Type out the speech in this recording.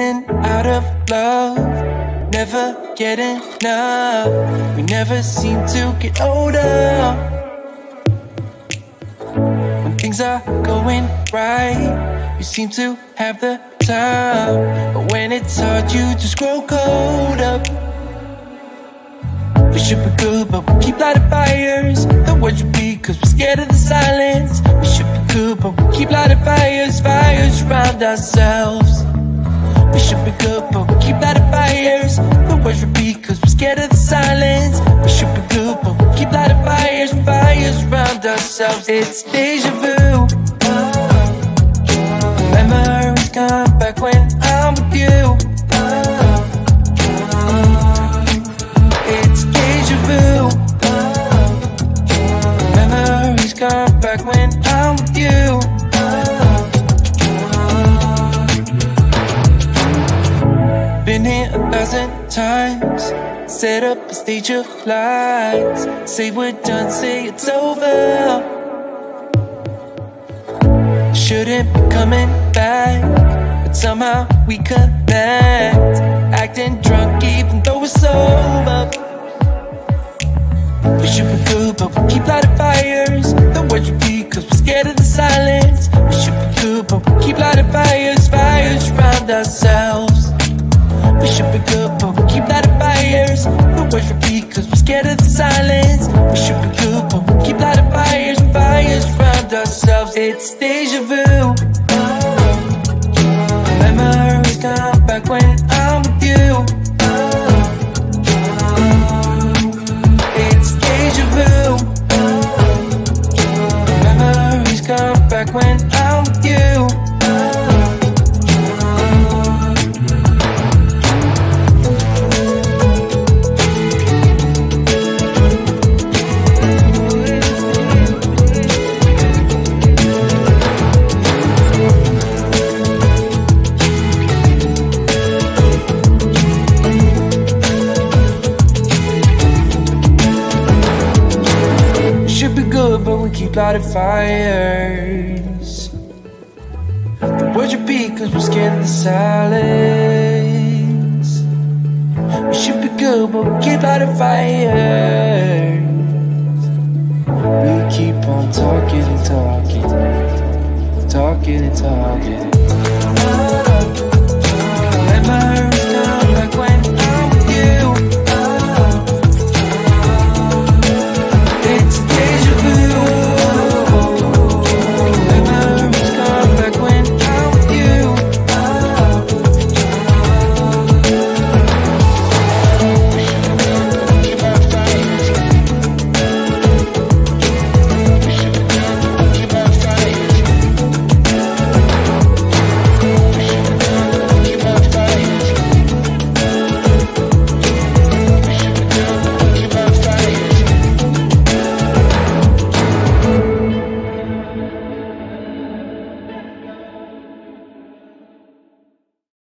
and out of love, never get enough. We never seem to get older. When things are going right, you seem to have the time, but when it's hard, you just grow cold up. We should be good, but we keep lighting fires. The words would be, cause we're scared of the silence. We should be good, but we keep lighting fires. Fires around ourselves. We should be good, but we keep lighting fires. The words would be, cause we're scared of the silence. We should be good, but we keep lighting fires. Fires around ourselves. It's deja vu. Memories come back when I'm with you. Come back when I'm with you. Been here 1,000 times. Set up a stage of lies. Say we're done, say it's over. Shouldn't be coming back, but somehow we connect. Acting drunk even though we're sober. We should be good, but we keep lighting fires. The words repeat, cause we're scared of the silence. We should be good, but we keep lighting fires. Fires around ourselves. We should be good, but we keep lighting fires. The words repeat, cause we're scared of the silence. We should be good, but we keep lighting fires. Fires around ourselves. It's deja vu. Memories come back when I'm with you. Come back when I'm with you. We should be good, but we keep lighting fires. The words repeat, cause we're scared of the silence. We should be good, but we keep lighting fires. We keep on talking and talking, talking and talking.